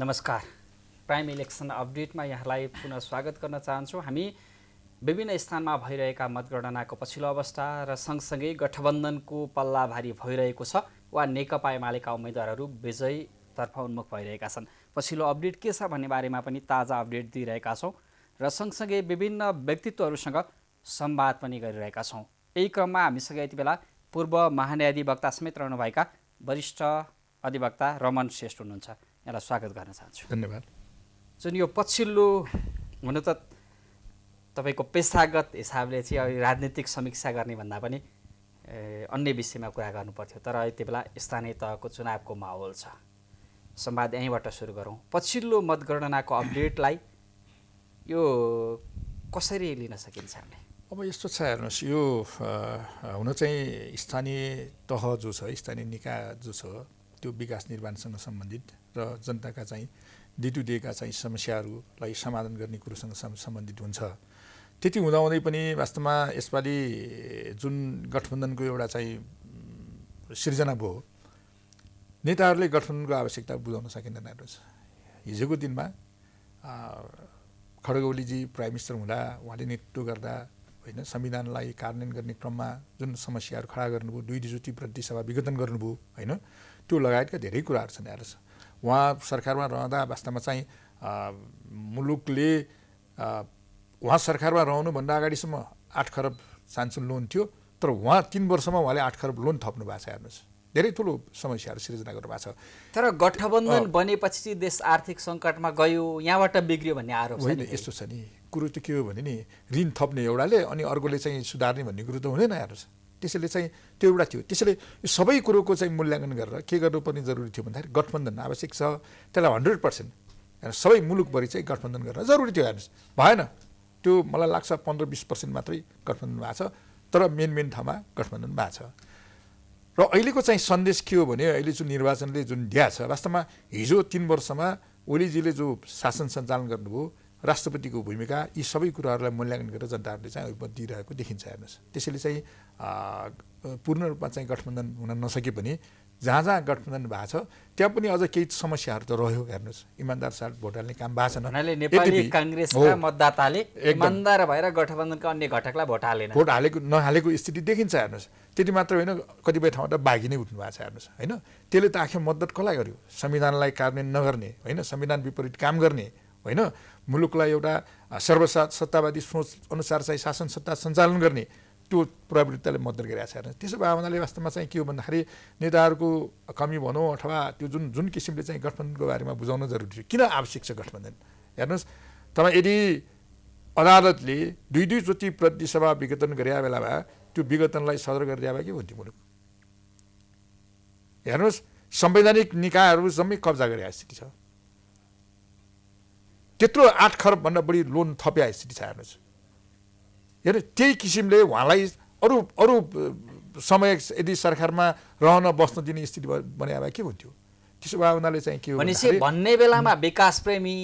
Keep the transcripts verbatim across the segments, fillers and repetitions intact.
नमस्कार, prime election अपडेटमा यहाँलाई पुनः स्वागत गर्न चाहन्छु। हामी विभिन्न स्थानमा भइरहेका मतगणनाको पछिल्लो अवस्था र सँगसँगै गठबन्धनको पल्लाभारी भइरहेको छ वा नेकपा एमालेका उम्मेदवारहरू विजयतर्फ उन्मुख भइरहेका छन्। पछिल्लो अपडेट के छ भन्ने बारेमा पनि ताजा अपडेट दिइरहेका छौँ र सँगसँगै विभिन्न व्यक्तित्वहरूसँग संवाद पनि गरिरहेका छौँ। यही क्रममा हामीसँग यति बेला पूर्व महान्यायाधिवक्ता समेत रहनुभएका वरिष्ठ अधिवक्ता रमन श्रेष्ठ हुनुहुन्छ। यहाँलाई स्वागत गर्न चाहन्छु। धन्यवाद। जुन यो पछिल्लो हुन त तपाईको पेसागत हिसाबले चाहिँ राजनीतिक समीक्षा गर्ने भन्दा पनि अन्य विषयमा कुरा गर्नु पर्थ्यो, तर यति बेला स्थानीय तहको चुनावको माहौल छ। संवाद यहीँबाट सुरु गरौँ। पछिल्लो मतगणनाको अपडेटलाई यो कसरी लिन सकिन्छ? अब यस्तो छ, हेर्नुहोस्, यो हुन चाहिँ स्थानीय तह जो छ, स्थानीय निकाय जो छ, त्यो विकास निर्माणसँग सम्बन्धित र जनताका चाहिँ डे टु डेका चाहिँ समस्याहरूलाई समाधान गर्ने कुरोसँग सम्बन्धित हुन्छ। त्यति हुँदाहुँदै पनि वास्तवमा यसपालि जुन गठबन्धनको एउटा चाहिँ सिर्जना भयो, नेताहरूले गठबन्धनको आवश्यकता बुझाउन सकेन। हिजोको दिनमा खड्गौलीजी प्राइम मिनिस्टर हुँदा उहाँले नेतृत्व गर्दा होइन, संविधानलाई कार्यान्वयन गर्ने क्रममा जुन समस्याहरू खडा गर्नुभयो, दुई दुईचोटि प्रतिसभा विघटन गर्नुभयो होइन, त्यो लगायतका धेरै कुराहरू छन्। हेर्नुहोस्, उहाँ सरकारमा रहँदा वास्तवमा चाहिँ मुलुकले उहाँ सरकारमा रहनुभन्दा अगाडिसम्म आठ खरब सानसुन लोन थियो, तर उहाँ तिन वर्षमा उहाँले आठ खरब लोन थप्नु भएको छ। हेर्नुहोस्, धेरै ठुलो समस्याहरू सिर्जना गर्नु भएको छ। तर गठबन्धन बनेपछि देश आर्थिक सङ्कटमा गयो, यहाँबाट बिग्रियो भन्ने आरोप होइन। यस्तो छ नि, कुरो त के हो भने नि, ऋण थप्ने एउटाले अनि अर्कोले चाहिँ सुधार्ने भन्ने कुरो त हुँदैन। हेर्नुहोस्, त्यसैले चाहिँ त्यो एउटा थियो। त्यसैले यो सबै कुरोको चाहिँ मूल्याङ्कन गरेर के गर्नुपर्ने जरुरी थियो भन्दाखेरि गठबन्धन आवश्यक छ, त्यसलाई हन्ड्रेड पर्सेन्ट सबै मुलुकभरि चाहिँ गठबन्धन गर्न जरुरी थियो। हेर्नुहोस्, भएन। त्यो मलाई लाग्छ पन्ध्र बिस पर्सेन्ट मात्रै गठबन्धन भएको छ, तर मेन मेन ठाउँमा गठबन्धन भएको छ। र अहिलेको चाहिँ सन्देश के हो भने, अहिले जुन निर्वाचनले जुन ड्या छ, वास्तवमा हिजो तिन वर्षमा ओलीजीले जो शासन सञ्चालन गर्नुभयो, राष्ट्रपतिको भूमिका, यी सबै कुराहरूलाई मूल्याङ्कन गरेर जनताहरूले चाहिँ अभिमत दिइरहेको देखिन्छ। हेर्नुहोस्, त्यसैले चाहिँ पूर्ण रूपमा चाहिँ गठबन्धन हुन नसके पनि जहाँ जहाँ गठबन्धन भएको छ त्यहाँ पनि अझ केही समस्याहरू त रह्यो। हेर्नुहोस्, इमान्दार साथ भोट हाल्ने काम भएको छैन। नेपाली काङ्ग्रेसका मतदाताले इमान्दार भएर गठबन्धनका अन्य घटकलाई भोट हालेन, भोट हालेको नहालेको स्थिति देखिन्छ। हेर्नुहोस्, त्यति मात्र होइन, कतिपय ठाउँ त बाघी नै उठ्नु भएको छ। हेर्नुहोस् होइन, त्यसले त आखिर मतदात कसलाई गर्यो? संविधानलाई कार्यान्वयन नगर्ने होइन, संविधान विपरीत काम गर्ने होइन, मुलुकलाई एउटा सर्वसा सत्तावादी सोच अनुसार चाहिँ शासन सत्ता सञ्चालन गर्ने त्यो प्रवृत्तिले मद्दत गरिरहेको छ। हेर्नुहोस्, त्यसो भए हुनाले वास्तवमा चाहिँ के हो भन्दाखेरि नेताहरूको कमी भनौँ अथवा त्यो जुन जुन किसिमले चाहिँ गठबन्धनको बारेमा बुझाउन जरुरी थियो। किन आवश्यक छ गठबन्धन? हेर्नुहोस्, तपाईँ यदि अदालतले दुई दुईचोटि प्रतिसभा विघटन गरे बेलामा त्यो विघटनलाई सदर गरिदिए भए के हुन्थ्यो मुलुक? हेर्नुहोस्, संवैधानिक निकायहरू जम्मै कब्जा गरेका स्थिति छ, त्यत्रो आठ खरबभन्दा बढी लोन थपेका स्थिति छ। हेर्नुहोस्, हेर्नु त्यही किसिमले उहाँलाई अरू अरू समय यदि सरकारमा रहन बस्न दिने स्थिति बनाए भए के हुन्थ्यो? त्यसो भए उनीहरूले चाहिँ के हो भन्ने बेलामा विकास प्रेमी,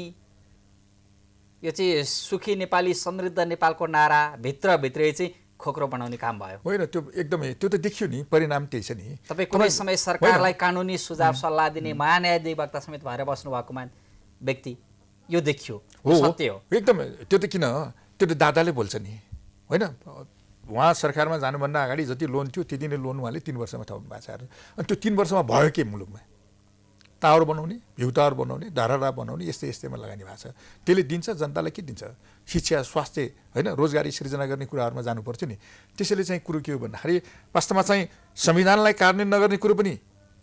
यो चाहिँ सुखी नेपाली समृद्ध नेपालको नारा भित्रभित्रै चाहिँ खोक्रो बनाउने काम भयो होइन? त्यो एकदमै त्यो त देखियो नि, परिणाम त्यही छ नि। तपाईँ कुनै समय सरकारलाई कानुनी सुझाव सल्लाह दिने महान्यायाधिवक्ता समेत भएर बस्नु भएको मान व्यक्ति, यो देखियो सत्य हो एकदमै। त्यो त किन, त्यो त दादाले बोल्छ नि होइन। उहाँ सरकारमा जानुभन्दा अगाडि जति लोन थियो त्यति नै लोन उहाँले तिन वर्षमा थप्नु भएको छ। अनि त्यो तिन वर्षमा भयो के मुलुकमा? टावर बनाउने, भ्यू टावर बनाउने, धरहरा बनाउने, यस्तै यस्तैमा लगानी भएको छ। त्यसले दिन्छ जनतालाई के दिन्छ? शिक्षा, स्वास्थ्य होइन, रोजगारी सिर्जना गर्ने कुराहरूमा जानुपर्थ्यो नि। त्यसैले चाहिँ कुरो के हो भन्दाखेरि वास्तवमा चाहिँ संविधानलाई कार्यान्वयन नगर्ने कुरो पनि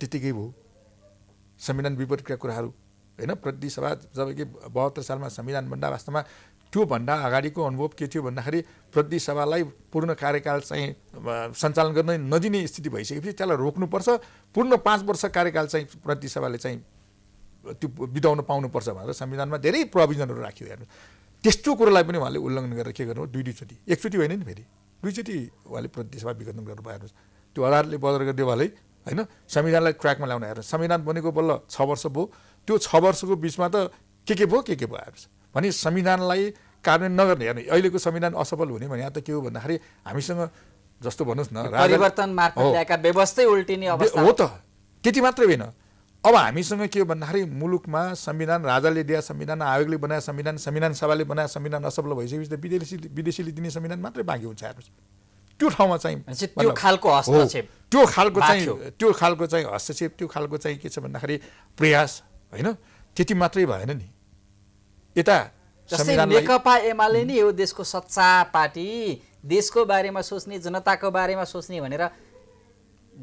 त्यतिकै भयो, संविधान विपरीतका कुराहरू होइन। प्रतिसभा जबकि बहत्तर सालमा संविधानभन्दा वास्तवमा त्योभन्दा अगाडिको अनुभव के थियो भन्दाखेरि प्रतिसभालाई पूर्ण कार्यकाल चाहिँ सञ्चालन गर्न नदिने स्थिति भइसकेपछि त्यसलाई रोक्नुपर्छ, पूर्ण पाँच वर्ष कार्यकाल चाहिँ प्रतिसभाले चाहिँ त्यो बिताउन पाउनुपर्छ भनेर संविधानमा धेरै प्रोभिजनहरू राखियो। हेर्नु, त्यस्तो कुरोलाई पनि उहाँले उल्लङ्घन गरेर के गर्नु? दुई दुईचोटि, एकचोटि होइन नि, फेरि दुईचोटि उहाँले प्रतिसभा विघटन गर्नु भयो। हेर्नुहोस्, त्यो आधारले बदल गरिदियो भलै होइन, संविधानलाई ट्र्याकमा ल्याउन। हेर्नुहोस्, संविधान बनेको बल्ल छ वर्ष भयो, त्यो छ वर्षको बिचमा त के के भयो के के भयो? हेर्नुहोस्, भने संविधानलाई कार्यान्वयन नगर्ने। हेर्नु, अहिलेको संविधान असफल हुने भने यहाँ त के हो भन्दाखेरि हामीसँग जस्तो भन्नुहोस् न परिवर्तन मार्फत ल्याएका व्यवस्थै उल्टिने अवस्था हो त। त्यति मात्रै होइन, अब हामीसँग के भन्दाखेरि मुलुकमा संविधान राजाले दिए संविधान आयोगले बनाए संविधान संविधान सभाले बनाए संविधान असफल भइसकेपछि त विदेशी विदेशीले दिने संविधान मात्रै बाँकी हुन्छ हेर्नुस् त्यो ठाउँमा चाहिँ त्यो खालको हस्तक्षेप त्यो खालको चाहिँ त्यो खालको चाहिँ हस्तक्षेप त्यो खालको चाहिँ के छ भन्दाखेरि प्रयास हैन त्यति मात्रै भएन नि एता संविधान नेकपा एमाले नि यो देशको सच्चा पार्टी देशको बारेमा सोच्ने जनताको बारेमा सोच्ने भनेर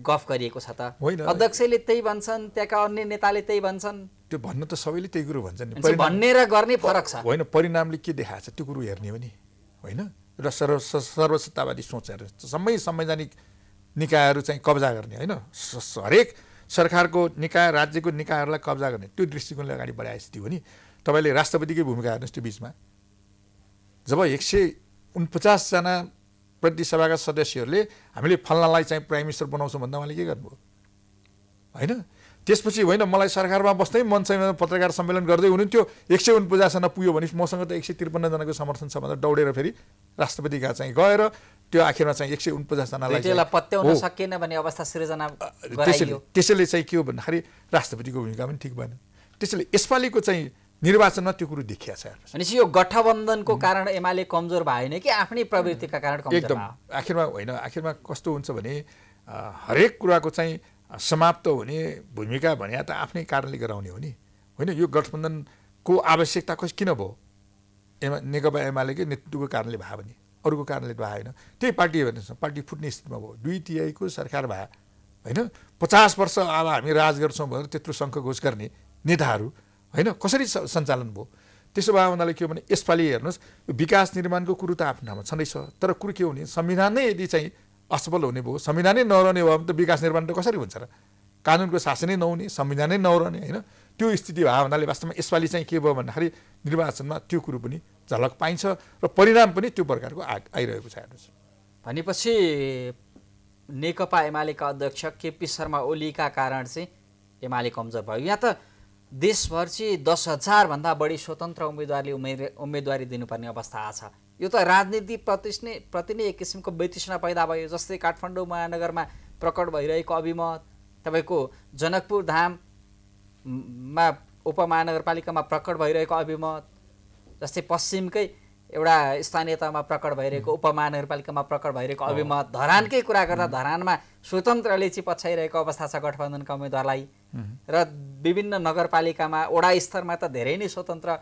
गफ गरिएको छ त अध्यक्षले त्यही भन्छन् त्यका अन्य नेताले त्यही भन्छन् त्यो भन्न त सबैले त्यही कुरा भन्छन् नि भन्ने र गर्ने फरक छ हैन परिणामले के देखाछ त्यो कुरा हेर्ने हो नि हैन र सर्व सर्वसत्तावादी सोचहरु सबै संवैधानिक निकायहरु चाहिँ कब्जा गर्ने हैन हरेक सरकारको निकाय राज्यको निकायहरुलाई कब्जा गर्ने त्यो दृष्टिकोणले अगाडि बढाए स्थिति हो नि तपाईले राष्ट्रपतिकै भूमिका हेर्नुस् त्यो बीचमा जब एक सय उनन्चास जना प्रतिसभाका सदस्यहरुले हामीले फल्नालाई चाहिँ प्राइम मिनिस्टर बनाउँछौं भन्दा उहाँले के गर्नुभयो हैन त्यसपछि होइन मलाई सरकारमा बस्दै मन चाहिँ पत्रकार सम्मेलन गर्दै हुनुहुन्थ्यो एक सय उनन्चास जना पुग्यो भने मसँग त एक सय त्रिपन्न जनाको समर्थन छ भनेर दौडेर फेरि राष्ट्रपतिका चाहिँ गएर त्यो आखिरमा चाहिँ एक सय उनन्चास जनालाई त्यसलाई पत्याउन सकेन भन्ने अवस्था सृजना गराइयो त्यसैले चाहिँ के हो भन्दाखेरि राष्ट्रपतिको भूमिका पनि ठीक भएन त्यसैले यसपालिको चाहिँ निर्वाचनमा त्यो कुरा देखिया छ हैन यो गठबन्धनको कारण एमाले कमजोर भएन कि आफ्नै प्रवृत्तिका कारण कमजोर भयो एकदम आखिरमा होइन आखिरमा कस्तो हुन्छ भने हरेक कुराको चाहिँ समाप्त हुने भूमिका भन्या त आफ्नै कारणले गराउने हो नि हैन यो गठबन्धनको आवश्यकता कस किन भयो एमा नेकपा एमालेको नेतृत्वको कारणले भयो भने अरूको कारणले भएन त्यही पार्टी हेर्नुस् पार्टी फुट्ने स्थितिमा भयो दुई तिहाईको सरकार भयो हैन पचास वर्ष अब हामी राज गर्छौं भनेर त्यत्रो शंख घोष गर्ने नेताहरू हैन कसरी सञ्चालन भयो त्यसो भए उनीले के भने यसपालि हेर्नुस् विकास निर्माणको कुरा त आफ्नो ठाउँमा छँदैछ तर कुरा के हुने संविधान नै यदि चाहिँ असफल हुने भयो संविधान नै नरहने भयो भने त विकास निर्माण त कसरी हुन्छ र कानुनको शासनै नहुने संविधान नै नरहने हैन त्यो स्थिति भए उनीले वास्तवमा यसपालि चाहिँ के भयो भन्दाखेरि निर्वाचनमा त्यो कुरा पनि झलक पाइन्छ र परिणाम पनि त्यो प्रकारको आइरहेको छ हेर्नुस् भनेपछि नेकपा एमालेका अध्यक्ष केपी शर्मा ओलीका कारण चाहिँ एमाले कमजोर भयो या त देशभर चाहिँ दस हजार भन्दा बढी स्वतन्त्र उम्मेदवारले उम्मे उम्मेदवारी दिनुपर्ने अवस्था आछ यो त राजनीति प्रतिष्ठा प्रति नै एक किसिमको बेतृष्णा पैदा भयो जस्तै काठमाडौँ महानगरमा प्रकट भइरहेको अभिमत तपाईको जनकपुर धाममा उपमहानगरपालिकामा प्रकट भइरहेको अभिमत जस्तै पश्चिमकै एउटा स्थानीय तहमा प्रकट भइरहेको उपमहानगरपालिकामा प्रकट भइरहेको अभिमत धरानकै कुरा गर्दा धरानमा स्वतन्त्रले चाहिँ पछ्याइरहेको अवस्था छ गठबन्धनका उम्मेदवारलाई र विभिन्न नगरपालिकामा वडा स्तरमा त धेरै नै स्वतन्त्र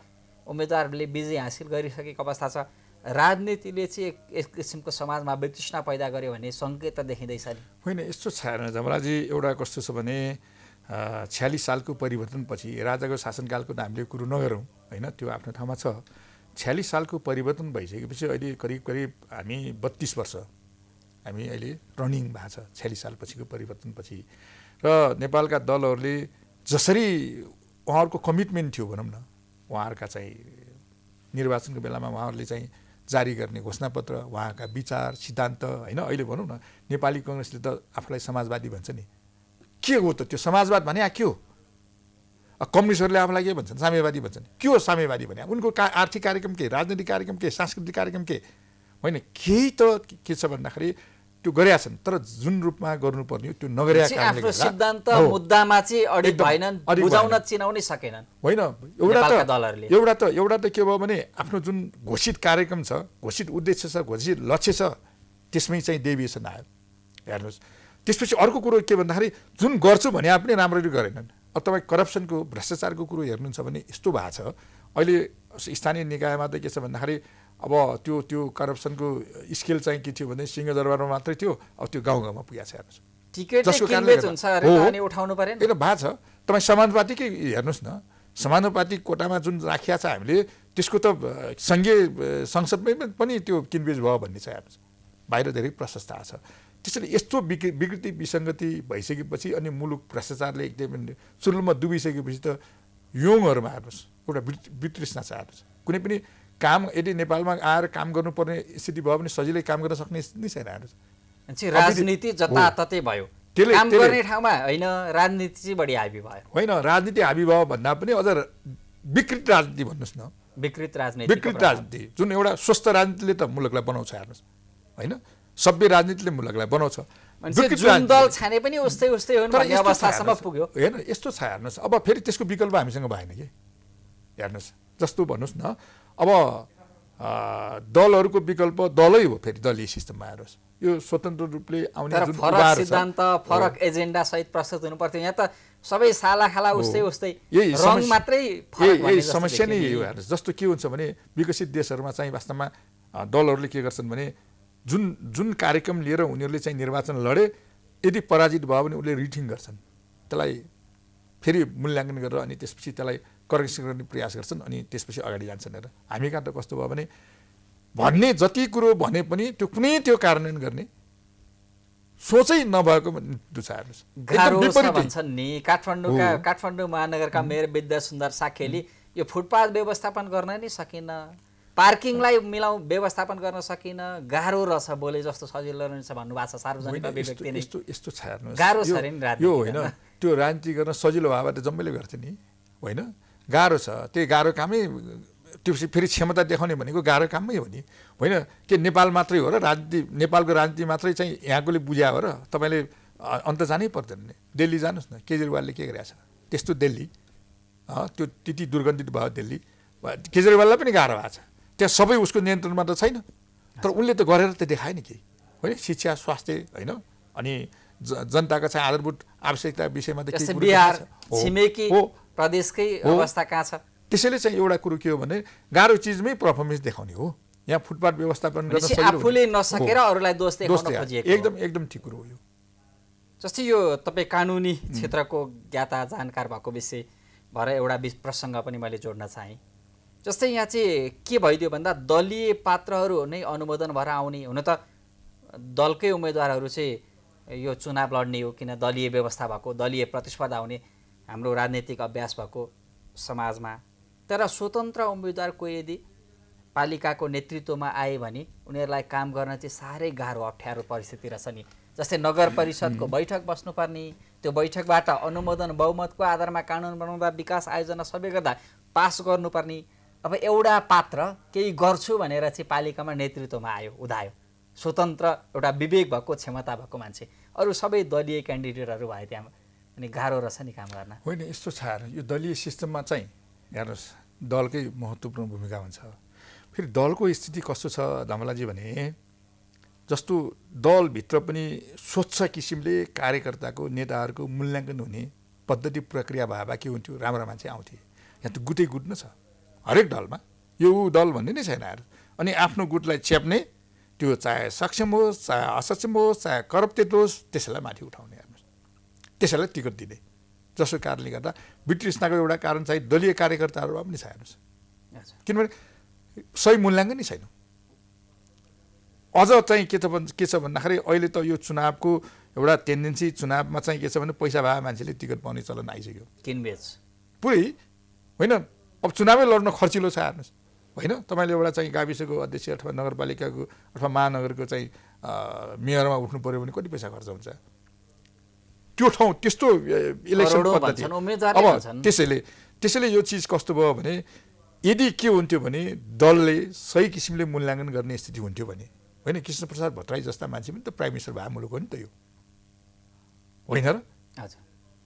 उम्मेदवारले विजय हासिल गरिसकेको अवस्था छ राजनीतिले चाहिँ एक किसिमको समाजमा वितृष्णा पैदा गर्यो भन्ने संकेत त देखिँदैछ नि होइन यस्तो छैन जमराजी एउटा कस्तो छ भने छयालिस सालको परिवर्तनपछि राजाको शासनकालको त हामीले कुरो नगरौँ होइन त्यो आफ्नो ठाउँमा छ छयालिस सालको परिवर्तन भइसकेपछि अहिले करिब करिब हामी बत्तीस वर्ष हामी अहिले रनिङ भएको छ छयालिस साल पछिको परिवर्तनपछि र नेपालका दलहरूले जसरी उहाँहरूको कमिटमेन्ट थियो भनौँ न उहाँहरूका चाहिँ निर्वाचनको बेलामा उहाँहरूले चाहिँ जारी गर्ने घोषणापत्र उहाँका विचार सिद्धान्त हैन अहिले भनौँ न नेपाली कांग्रेसले त आफूलाई समाजवादी भन्छ नि के हो त त्यो समाजवाद भने के हो कम्युनिस्टहरूले आफूलाई के भन्छन् साम्यवादी भन्छन् के हो साम्यवादी भने उनको का आर्थिक कार्यक्रम के राजनीतिक कार्यक्रम के सांस्कृतिक कार्यक्रम के होइन केही त के छ भन्दाखेरि त्यो गरेका छन् तर जुन रूपमा गर्नुपर्ने हो त्यो नगरेका कारणले गर्दा सिद्धान्त मुद्दामा चाहिँ अडिग भएनन् बुझाउन चिनाउनै सकेनन् होइन एउटा त दलहरूले एउटा त एउटा त के भयो भने आफ्नो जुन घोषित कार्यक्रम छ घोषित उद्देश्य छ घोषित लक्ष्य छ त्यसमै चाहिँ डेभिएसन आयो हेर्नुस् त्यसपछि अर्को कुरो के भन्दाखेरि जुन गर्छु भने पनि राम्ररी गरेनन् अब तपाई करप्सनको भ्रष्टाचारको कुरो हेर्नुहुन्छ भने यस्तो भएको छ अहिले स्थानीय निकायमा त के छ भन्दाखेरि अब त्यो त्यो करप्सनको स्केल चाहिँ के थियो भने सिंहदरबारमा मात्रै थियो अब त्यो गाउँ गाउँमा पुगेको छ हेर्नुस् टिकट किनबेच हुन्छ अरे अनि उठाउनु पर्यो नि त्यो भएको छ तपाई समानुपातिकै हेर्नुस् न समानुपातिक कोटामा जुन राखिया छ हामीले त्यसको त संघीय संसदमै पनि त्यो किनबेच भयो भन्ने छ हेर्नुस् बाहिर धेरै प्रशस्तता छ त्यसैले यस्तो विकृति विसङ्गति भइसकेपछि अनि मुलुक भ्रष्टाचारले एकदमै सुरुमा डुबिसकेपछि त यौङहरुमा हेर्नुस् एउटा वितृष्णा छ हेर्नुस् कुनै पनि काम यदि नेपालमा आएर काम गर्नुपर्ने स्थिति भयो भने सजिलै काम गर्न सक्ने नै छैन हेर्नुस् चाहिँ राजनीति जताततै भयो काम गर्ने ठाउँमा हैन राजनीति चाहिँ बढी हाबी भयो हैन राजनीति हाबी भयो भन्दा पनि अझ विकृत राजनीति भन्नुस् न विकृत राजनीति विकृत राजनीति जुन एउटा स्वस्थ राजनीतिले त मुलुकलाई बनाउँछ हेर्नुस् हैन सबै राजनीतिले मुलुकलाई बनाउँछ जुन दल छाने पनि उस्तै उस्तै हुन भन्ने अवस्थासम्म पुग्यो। हैन यस्तो छ हेर्नुस्, अब फेरि त्यसको विकल्प हामीसँग भएन के। हेर्नुस् जस्तो भन्नुस् न अब दलहरुको विकल्प दलै हो, फेरि दलीय सिस्टममा आरोस् यो स्वतन्त्र रूपले आउने जुन फरक सिद्धान्त फरक एजेन्डा सहित प्रस्तुत हुनुपर्थ्यो। यहाँ त सबै सालाखाला उस्तै उस्तै रङ मात्रै फरक भएन। समस्या नै यो हेर्नुस्, जस्तो के हुन्छ भने विकसित देशहरुमा चाहिँ वास्तवमा दलहरुले के गर्छन् भने जुन जुन कार्यक्रम लिएर उनीहरुले चाहिँ निर्वाचन लडे यदि पराजित भयो भने उनीले रिटिङ गर्छन्, त्यसलाई फेरि मूल्याङ्कन गरेर अनि त्यसपछि त्यसलाई करेक्सन गर्ने प्रयास गर्छन् अनि त्यसपछि अगाडि जान्छन्। र हामी कहाँ त कस्तो भयो भने भन्ने जति कुरो भने पनि त्यो कुनै त्यो कार्यान्वयन गर्ने सोचै नभएको दुछाहरुस् एकदम विपरीत भन्छन् नि। काठमाडौँका काठमाडौँ महानगरका मेयर विद्या सुन्दर साखेली यो फुटपाथ व्यवस्थापन गर्न नि सकिन, पार्किङलाई मिलाउ व्यवस्थापन गर्न सकिन, गाह्रो रहछ बोले जस्तो सजिलो रहन्छ भन्नु भाषा सार्वजनिक अभिव्यक्तिले यस्तो यस्तो छ हेर्नुस् गाह्रो छ नि राजनीति यो हैन। त्यो राजनीति गर्न सजिलो भए त जम्मैले गर्थे नि हैन, गाह्रो छ त्यही गाह्रो कामै त्यसपछि फेरि क्षमता देखाउने भनेको गाह्रो कामै हो नि होइन के नेपाल मात्रै हो र राजनीति नेपालको राजनीति मात्रै चाहिँ यहाँकोले बुझ्या हो र तपाईले अन्त जानै पर्दैन नि। दिल्ली जानुस् न केजरीवालले के गरेछ त्यस्तो दिल्ली त्यो त्यति दुर्गन्धित भयो दिल्ली, केजरीवाललाई पनि गाह्रो भएको छ त्यहाँ सबै उसको नियन्त्रणमा त छैन तर उनले त गरेर त देखाएन केही होइन, शिक्षा स्वास्थ्य होइन अनि जनताको चाहिँ आधारभूत आवश्यकता विषयमा त केही कुरो प्रदेशकै अवस्था कहाँ छ। त्यसैले चाहिँ एउटा कुरो के हो भने गाह्रो चीजमै परफर्मेन्स देखाउने हो, यहाँ फुटपाथ व्यवस्थापन गर्न सजिलो आफूले नसकेर अरूलाई दोष देखाउन खोजिएको एकदम एकदम ठीक कुरो हो यो। जस्तै यो तपाई कानुनी क्षेत्रको ज्ञाता जानकार भएको विषय भएर एउटा प्रसंग पनि मैले जोड्न चाहे। जस्तै यहाँ चाहिँ के भइदियो भन्दा दलीय पात्रहरू नै अनुमोदन भएर आउने हुन त दलकै उम्मेदवारहरू चाहिँ यो चुनाव लड्ने हो किन दलीय व्यवस्था भएको दलीय प्रतिस्पर्धा हुने हाम्रो राजनीतिक अभ्यास भएको समाजमा, तर स्वतन्त्र उम्मेदवार कोही यदि पालिकाको नेतृत्वमा आए भने उनीहरूलाई काम गर्न चाहिँ साह्रै गाह्रो अप्ठ्यारो परिस्थिति रहेछ नि। जस्तै नगर परिषदको बैठक बस्नुपर्ने, त्यो बैठकबाट अनुमोदन बहुमतको आधारमा कानुन बनाउँदा विकास आयोजना सबै गर्दा पास गर्नुपर्ने, अब एउटा पात्र केही गर्छु भनेर चाहिँ पालिकामा नेतृत्वमा आयो उदायो स्वतन्त्र एउटा विवेक भएको क्षमता भएको मान्छे, अरू सबै दलीय क्यान्डिडेटहरू भए त्यहाँ अनि गाह्रो रहेछ नि काम गर्न होइन। यस्तो छ यो दलीय सिस्टममा चाहिँ हेर्नुहोस् दलकै महत्त्वपूर्ण भूमिका हुन्छ। फेरि दलको स्थिति कस्तो छ धमलाजी भने जस्तो दलभित्र पनि स्वच्छ किसिमले कार्यकर्ताको नेताहरूको मूल्याङ्कन हुने पद्धति प्रक्रिया भए बाँकी हुन्थ्यो, राम्रा मान्छे आउँथे। यहाँ त गुटै गुट नै छ हरेक दलमा, यो दल भन्ने नै छैन यार। अनि आफ्नो गुटलाई च्याप्ने त्यो चाहे सक्षम होस् चाहे असक्षम होस् चाहे करप्टेड होस् त्यसलाई माथि उठाउने त्यसैलाई टिकट दिने, जसको कारणले गर्दा वितृष्णाको एउटा कारण चाहिँ दलीय कार्यकर्ताहरूमा पनि छ हेर्नुहोस्, किनभने सही मूल्याङ्कन नै छैन। अझ चाहिँ के त के छ भन्दाखेरि अहिले त यो चुनावको एउटा टेन्डेन्सी चुनावमा चाहिँ के छ भने पैसा भए मान्छेले टिकट पाउने चलन आइसक्यो, किनबेच पुरै होइन। अब चुनावै लड्न खर्चिलो छ हेर्नुहोस् होइन, तपाईँले एउटा चाहिँ गाविसको अध्यक्ष अथवा नगरपालिकाको अथवा महानगरको चाहिँ मेयरमा उठ्नु पर्यो भने कति पैसा खर्च हुन्छ त्यो ठाउँ त्यस्तो इलेक्सन पद्धति। अब त्यसैले त्यसैले यो चिज कस्तो भयो भने यदि के हुन्थ्यो भने दलले सही किसिमले मूल्याङ्कन गर्ने स्थिति हुन्थ्यो भने होइन कृष्ण प्रसाद भट्टराई जस्ता मान्छे पनि त प्राइम मिनिस्टर भए मुलुक हो नि त यो होइन र।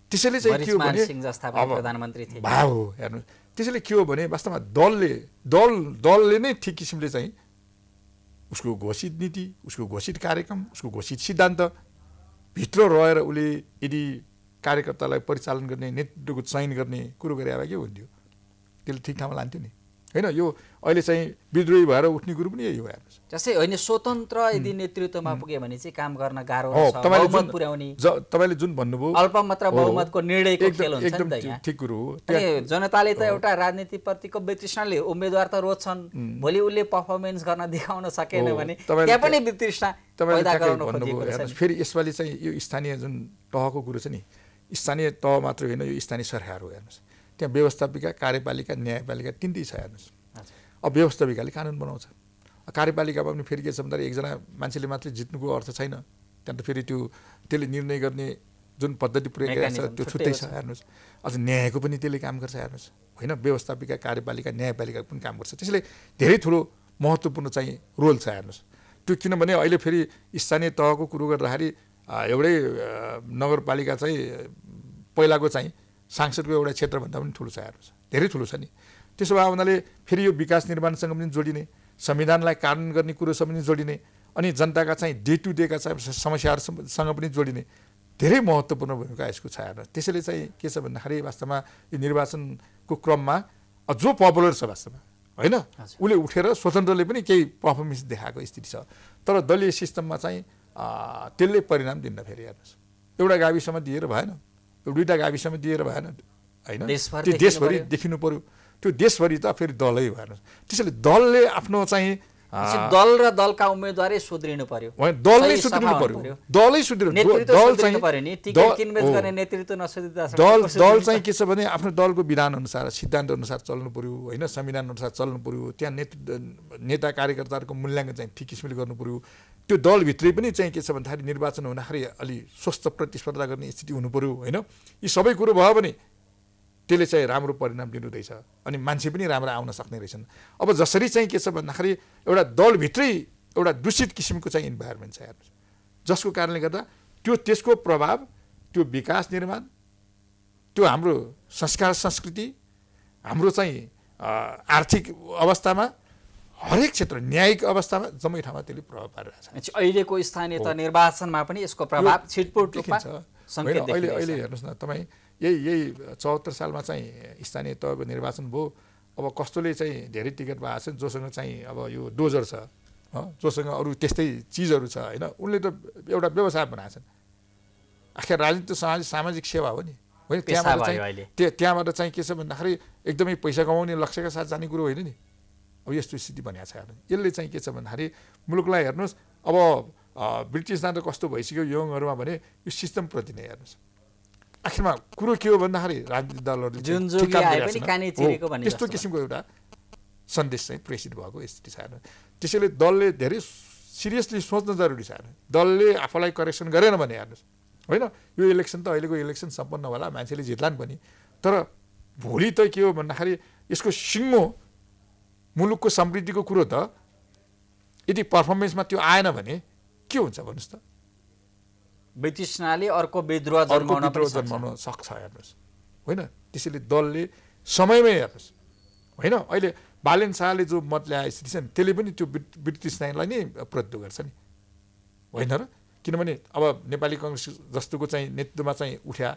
त्यसैले चाहिँ के हो भने प्रधानमन्त्री थिए भा हो हेर्नु, त्यसैले के हो भने वास्तवमा दलले दल दलले नै ठिक किसिमले चाहिँ उसको घोषित नीति उसको घोषित कार्यक्रम उसको घोषित सिद्धान्त भित्र रहेर उसले यदि कार्यकर्तालाई परिचालन गर्ने नेतृत्वको चयन गर्ने कुरो गरे भए के हुन्थ्यो, त्यसले ठिक ठाउँमा लान्थ्यो नि होइन। यो अहिले चाहिँ विद्रोही भएर उठ्ने कुरो पनि यही हो हेर्नुहोस्। जस्तै होइन स्वतन्त्र यदि नेतृत्वमा पुग्यो भने चाहिँ काम गर्न गाह्रो हुन्छ, बहुमत पुर्याउने तपाईले जुन भन्नुभयो अल्पमत बहुमतको निर्णयको खेल हुन्छ नि त यहाँ ठिक कुरो हो। त्यही जनताले त एउटा राजनीतिप्रतिको वितृष्णाले उम्मेदवार त रोज्छन्, भोलि उसले पर्फर्मेन्स गर्न देखाउन सकेन भने त्यहाँ पनि वितृष्णा पैदा गराउन खोजेको छ। फेरि यसपालि चाहिँ यो स्थानीय जुन तहको कुरो छ नि स्थानीय तह मात्र होइन यो स्थानीय सरकार हो हेर्नुहोस्, त्यहाँ व्यवस्थापिका कार्यपालिका न्यायपालिका तिनटै छ हेर्नुहोस्। अब व्यवस्थापिकाले कानुन बनाउँछ, कार्यपालिकामा पनि फेरि के छ भन्दाखेरि एकजना मान्छेले मात्रै जित्नुको अर्थ छैन, त्यहाँ त फेरि त्यो त्यसले निर्णय गर्ने जुन पद्धति प्रक्रिया छ त्यो छुट्टै छ हेर्नुहोस्। अझ न्यायको पनि त्यसले काम गर्छ हेर्नुहोस् होइन, व्यवस्थापिका कार्यपालिका न्यायपालिकाको पनि काम गर्छ। त्यसले धेरै ठुलो महत्त्वपूर्ण चाहिँ रोल छ हेर्नुहोस्। त्यो किनभने अहिले फेरि स्थानीय तहको कुरो गर्दाखेरि एउटै नगरपालिका चाहिँ पहिलाको चाहिँ सांसदको एउटा क्षेत्र भन्दा पनि ठूलो छ, धेरै ठूलो छ नि। त्यसो भए उनीले फेरि यो विकास निर्माणसँग पनि जोडिने, संविधानलाई कार्यान्वयन गर्ने कुरोसँग पनि जोडिने, अनि जनताका चाहिँ डे टु डेका चाहिँ समस्याहरूसँग पनि जोडिने धेरै महत्त्वपूर्ण भूमिका यसको छाया। त्यसैले चाहिँ के छ भन्दाखेरि वास्तवमा यो निर्वाचनको क्रममा जो पपुलर छ वास्तवमा हैन उले उठेर स्वतन्त्रले पनि केही परफर्मेन्स देखाएको स्थिति छ, तर दलीय सिस्टममा चाहिँ त्यसले परिणाम दिन फेरि हेर्नुस् एउटा गाविसमा दिएर भएन, दुईटा गाविसमा दिएर भएन, हैन त्यो देशभरि देखिनु पर्यो, त्यो देशभरि त फेरि दलै भएन। त्यसैले दलले आफ्नो चाहिँ दल र दलका उम्मेदवारै सुध्रिनु पर्यो, दलले सुध्रिनु पर्यो, दलै सुध्रिनु दल चाहिँ टिकट किनबेच गर्ने नेतृत्व नसुधिदा दल दल चाहिँ के छ भने आफ्नो दलको विधान अनुसार सिद्धान्त अनुसार चल्नु पर्यो, हैन संविधान अनुसार चल्नु पर्यो, त्यहाँ नेता कार्यकर्ताहरुको मूल्यांकन चाहिँ ठीक किसिमले गर्नु पर्यो। त्यो दल भित्रै पनि चाहिँ के छ भन्दाखेरि निर्वाचन हुँदाखेरि अलि स्वस्थ प्रतिस्पर्धा गर्ने स्थिति हुनु पर्यो, हैन यी सबै कुरो भयो भने त्यसले चाहिँ राम्रो परिणाम दिनु रहेछ अनि मान्छे पनि राम्रो आउन सक्ने रहेछन्। अब जसरी चाहिँ के छ भन्दाखेरि एउटा दल भित्रै एउटा दूषित किसिमको चाहिँ इन्भाइरोमेन्ट छ हेर्नुस्, जसको कारणले गर्दा त्यो त्यसको प्रभाव त्यो विकास निर्माण त्यो हाम्रो संस्कार संस्कृति हाम्रो चाहिँ आर्थिक अवस्थामा हरेक क्षेत्र न्यायिक अवस्थामा जम्मै ठाउँमा त्यसले प्रभाव पारिरहेछ। अहिलेको स्थानीय तह निर्वाचनमा पनि यसको प्रभाव छिटपुट रूपमा संकेत देखिन्छ। अहिले अहिले हेर्नुस् न तपाई यही यही चौहत्तर सालमा चाहिँ स्थानीय तहको निर्वाचन भयो, अब कस्तोले चाहिँ धेरै टिकट पाएको छ जोसँग चाहिँ अब यो डोजर छ जोसँग अरू त्यस्तै चिजहरू छ हैन उनले त एउटा व्यवसाय बनाएका छन्। आखिर राजनीति त सामाजिक सेवा हो नि, होइन त्यहाँबाट चाहिँ त्यहाँ त्यहाँबाट चाहिँ के छ भन्दाखेरि एकदमै पैसा कमाउने लक्ष्यका साथ जाने कुरो होइन नि। अब यस्तो स्थिति बनाएको छ यसले चाहिँ के छ भन्दाखेरि मुलुकलाई हेर्नुहोस् अब ब्रिटिस जाँदा कस्तो भइसक्यो यङहरूमा भने यो सिस्टमप्रति नै हेर्नुहोस्। आखिरमा कुरो के हो भन्दाखेरि राजनीतिक दलहरूले त्यस्तो किसिमको एउटा सन्देश चाहिँ प्रेषित भएको स्थिति छ। त्यसैले दलले धेरै सिरियसली सोच्न जरुरी छ। दलले आफूलाई करेक्सन गरेन भने हेर्नुहोस् होइन यो इलेक्सन त अहिलेको इलेक्सन सम्पन्न होला, मान्छेले जित्लान् पनि, तर भोलि त के हो भन्दाखेरि यसको सिङ्गो मुलुकको समृद्धिको कुरो त यदि पर्फर्मेन्समा त्यो आएन भने के हुन्छ भन्नुहोस् त। ब्रिटिसनाले अर्को विद्रोह जन्माउन सक्छ हेर्नुहोस् होइन। त्यसैले दलले समयमै हेर्नुहोस् होइन अहिले बालन शाहले जो मत ल्याए स्थिति छ नि त्यसले पनि त्यो ब्रिटिसनालाई नै प्रतिद्वन्द्व गर्छ नि होइन र। किनभने अब नेपाली कङ्ग्रेस जस्तोको चाहिँ नेतृत्वमा चाहिँ उठ्या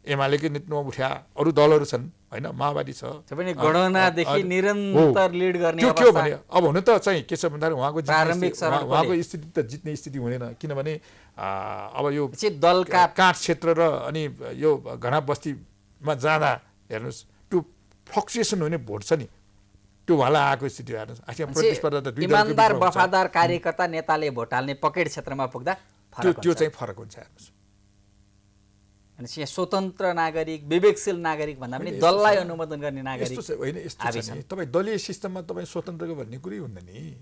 एमालेकै नेतृत्वमा उठ्या अरू दलहरू छन् होइन माओवादी छ गणनादेखि निरन्तर लिड गर्ने त्यो के हो भने अब हुन त चाहिँ के छ भन्दाखेरि उहाँको उहाँको स्थिति त जित्ने स्थिति हुँदैन। किनभने अब यो दलका काठ क्षेत्र र अनि यो घना बस्तीमा जाँदा हेर्नुहोस् त्यो फ्लक्चुएसन हुने भोट छ नि त्यो उहाँलाई आएको स्थिति हेर्नुहोस्। आखिर प्रतिस्पर्धा त दुई इमानदार वफादार कार्यकर्ता नेताले भोट हाल्ने पकेट क्षेत्रमा पुग्दा त्यो त्यो चाहिँ फरक हुन्छ हेर्नुहोस्। अनि स्वतन्त्र नागरिक विवेकशील नागरिक भन्दा पनि दललाई अनुमोदन गर्ने नागरिक यस्तो होइन यस्तो छ नि तपाई दलीय सिस्टममा तपाई स्वतन्त्रको भन्ने कुरै हुँदैन नि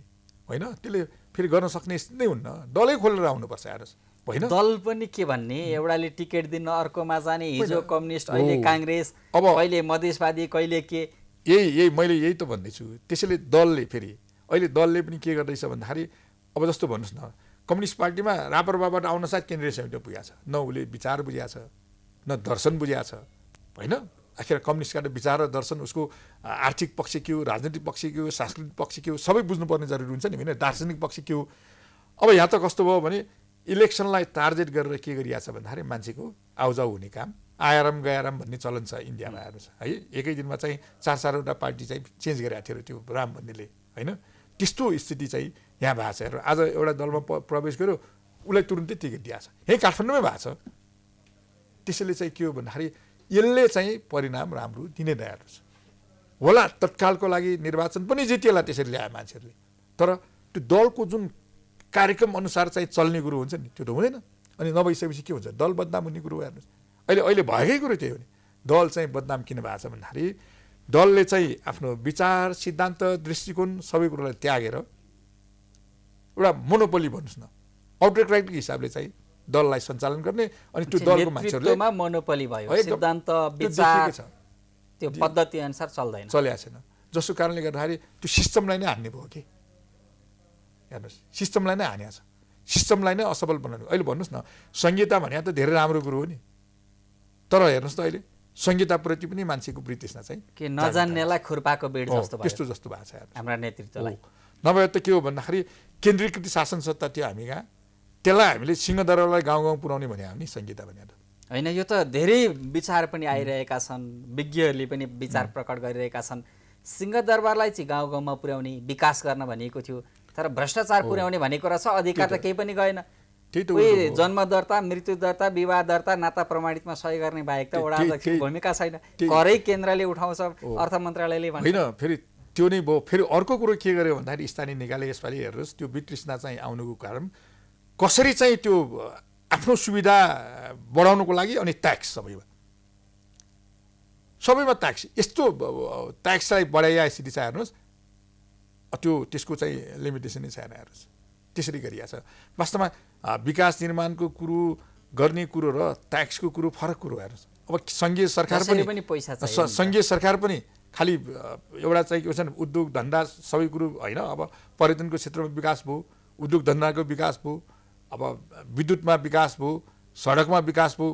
होइन त्यसले फेरि गर्न सक्ने नै हुन्न। दलै खोलेर आउनुपर्छ हेर्नुहोस् होइन दल पनि के भन्ने एउटाले टिकट दिन अर्कोमा जाने हिजो कम्युनिस्ट अहिले काङ्ग्रेस अब अहिले मधेसवादी कहिले के यही यही मैले यही त भन्दैछु। त्यसैले दलले फेरि अहिले दलले पनि के गर्दैछ भन्दाखेरि अब जस्तो भन्नुहोस् न कम्युनिस्ट पार्टीमा रापरबाट आउन साथ केन्द्रीय समितिमा पुगेको छ न उसले विचार बुझाएको छ न दर्शन बुझाएको छ होइन। आखिर कम्युनिस्टका त विचार र दर्शन उसको आर्थिक पक्ष के हो राजनीतिक पक्ष के हो सांस्कृतिक पक्ष के हो सबै बुझ्नुपर्ने जरुरी हुन्छ नि होइन दार्शनिक पक्ष के हो। अब यहाँ त कस्तो भयो भने इलेक्सनलाई टार्गेट गरेर के गरिएको छ भन्दाखेरि मान्छेको आउजाउ हुने काम आयाराम गयाराम भन्ने चलन छ इन्डियामा हेर्नुहोस् है एकै दिनमा चाहिँ चार चारवटा पार्टी चाहिँ चेन्ज गरेको थियो त्यो राम भन्नेले होइन त्यस्तो स्थिति चाहिँ यहाँ भएको छ। हेर्नु आज एउटा दलमा प्रवेश गर्यो उसलाई तुरुन्तै टिकट दिएको छ यहीँ काठमाडौँमै भएको छ। त्यसैले चाहिँ के हो भन्दाखेरि यसले चाहिँ परिणाम राम्रो दिने हेर्नुहोस् होला तत्कालको लागि निर्वाचन पनि जितिएला त्यसरी ल्याए मान्छेहरूले तर त्यो दलको जुन कार्यक्रम अनुसार चाहिँ चल्ने कुरो हुन्छ नि त्यो त हुँदैन। अनि नभइसकेपछि के हुन्छ दल बदनाम हुने कुरो हेर्नुहोस् अहिले अहिले भएकै कुरो त्यही हो नि दल चाहिँ बदनाम किन भएको छ भन्दाखेरि दलले चाहिँ आफ्नो विचार सिद्धान्त दृष्टिकोण सबै कुरोलाई त्यागेर एउटा मोनोपोली भन्नुहोस् न औटोक्रेटिक हिसाबले चाहिँ दललाई सञ्चालन गर्ने अनि त्यो दलको मान्छेहरुले मोनोपोली भयो सिद्धान्त विचार त्यो पद्धति अनुसार चल्दैन चलेको छैन जसको कारणले गर्दाखेरि त्यो सिस्टमलाई नै हान्ने भयो कि हेर्नुस् सिस्टमलाई नै हानेको छ। सिस्टमलाई नै असफल बनाउनु। अहिले भन्नुस् न संहिता भने त धेरै राम्रो कुरा हो नि, तर हेर्नुस् त अहिले संहिताप्रति पनि मान्छेको वृत्ति चाहिँ के नजान्नेलाई खुर्पाको बेड जस्तो भयो, त्यस्तो जस्तो भएको छ हाम्रो नेतृत्वलाई। नभए त के हो भन्दाखेरि केन्द्रीकृत शासन सत्ता थियो हामी कहाँ, त्यसलाई हामीले सिंहदरबारलाई गाउँ गाउँ पुर्याउने भने हो नि संहिता भने त हैन। यो त धेरै विचार पनि आइरहेका छन्, विज्ञहरूले पनि विचार प्रकट गरिरहेका छन्। सिंहदरबारलाई चाहिँ गाउँ गाउँमा पुर्याउने, विकास गर्न भनेको थियो, तर भ्रष्टाचार पुर्याउने भनेको रहेछ। अधिकार त केही पनि गएन, त्यही जन्म दर्ता, मृत्यु दर्ता, विवाह दर्ता, नाता प्रमाणितमा सही गर्ने बाहेक त वडा अध्यक्षको भूमिका छैन। करै केन्द्रले उठाउँछ, अर्थ मन्त्रालयले भन्छ हैन, फेरि त्यो नै भयो। फेरि अर्को कुरो के गर्यो भन्दाखेरि स्थानीय निकायले यसपालि हेर्नुहोस् त्यो वितृष्णा चाहिँ आउनुको कारण कसरी चाहिँ त्यो आफ्नो सुविधा बढाउनुको लागि अनि ट्याक्स सबैमा सबैमा ट्याक्स, यस्तो ट्याक्सलाई बढाइया स्थिति छ हेर्नुहोस्। त्यो त्यसको चाहिँ लिमिटेसनै छैन हेर्नुहोस्, त्यसरी गरिया छ। वास्तवमा विकास निर्माणको कुरो गर्ने कुरो र ट्याक्सको कुरो फरक कुरो हेर्नुहोस्। अब सङ्घीय सरकार पनि पैसा चाहिन्छ, सङ्घीय सरकार पनि खालि एउटा चाहिँ के भन्छ उद्योग धन्दा सबै कुरो होइन। अब पर्यटनको क्षेत्रमा विकास भयो, उद्योग धन्दाको विकास भयो, अब विद्युतमा विकास भयो, सडकमा विकास भयो,